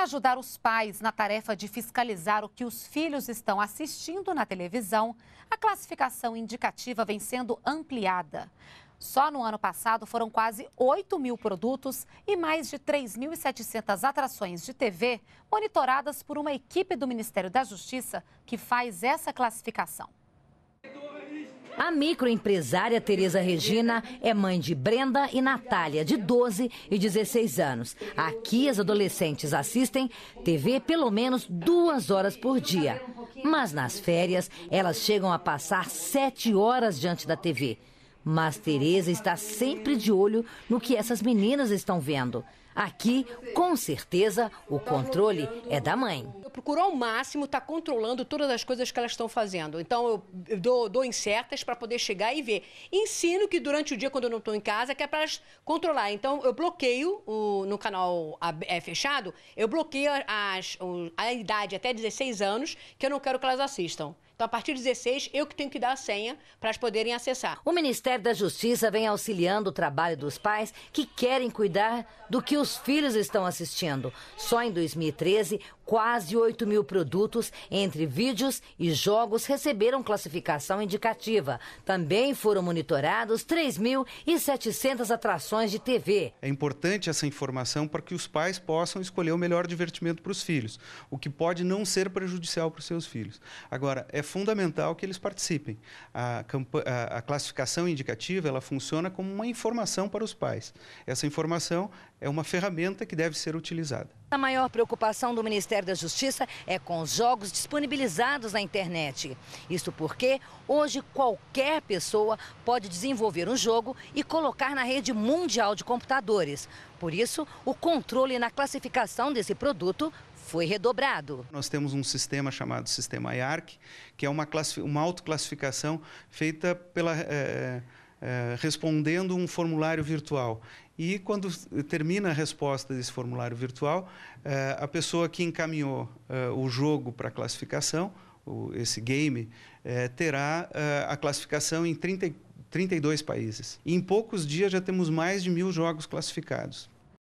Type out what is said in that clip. Para ajudar os pais na tarefa de fiscalizar o que os filhos estão assistindo na televisão, a classificação indicativa vem sendo ampliada. Só no ano passado foram quase 8 mil produtos e mais de 3.700 atrações de TV monitoradas por uma equipe do Ministério da Justiça que faz essa classificação. A microempresária Teresa Regina é mãe de Brenda e Natália, de 12 e 16 anos. Aqui, as adolescentes assistem TV pelo menos 2 horas por dia. Mas nas férias, elas chegam a passar 7 horas diante da TV. Mas Teresa está sempre de olho no que essas meninas estão vendo. Aqui, com certeza, o controle é da mãe. Eu procuro ao máximo estar controlando todas as coisas que elas estão fazendo. Então, eu dou em certas para poder chegar e ver. Ensino que durante o dia, quando eu não estou em casa, que é para elas controlar. Então, eu bloqueio, no canal fechado, eu bloqueio a idade até 16 anos, que eu não quero que elas assistam. Então, a partir de 16, eu que tenho que dar a senha para elas poderem acessar. O Ministério da Justiça vem auxiliando o trabalho dos pais que querem cuidar do que os filhos estão assistindo. Só em 2013, quase 8 mil produtos, entre vídeos e jogos, receberam classificação indicativa. Também foram monitorados 3.700 atrações de TV. É importante essa informação para que os pais possam escolher o melhor divertimento para os filhos, o que pode não ser prejudicial para os seus filhos. Agora, é fundamental que eles participem. A classificação indicativa, ela funciona como uma informação para os pais. Essa informação é uma ferramenta que deve ser utilizada. A maior preocupação do Ministério da Justiça é com os jogos disponibilizados na internet. Isso porque hoje qualquer pessoa pode desenvolver um jogo e colocar na rede mundial de computadores. Por isso, o controle na classificação desse produto foi redobrado. Nós temos um sistema chamado Sistema IARC, que é uma autoclassificação feita pela, respondendo um formulário virtual. E quando termina a resposta desse formulário virtual, a pessoa que encaminhou o jogo para a classificação, esse game, terá a classificação em 32 países. Em poucos dias já temos mais de 1.000 jogos classificados.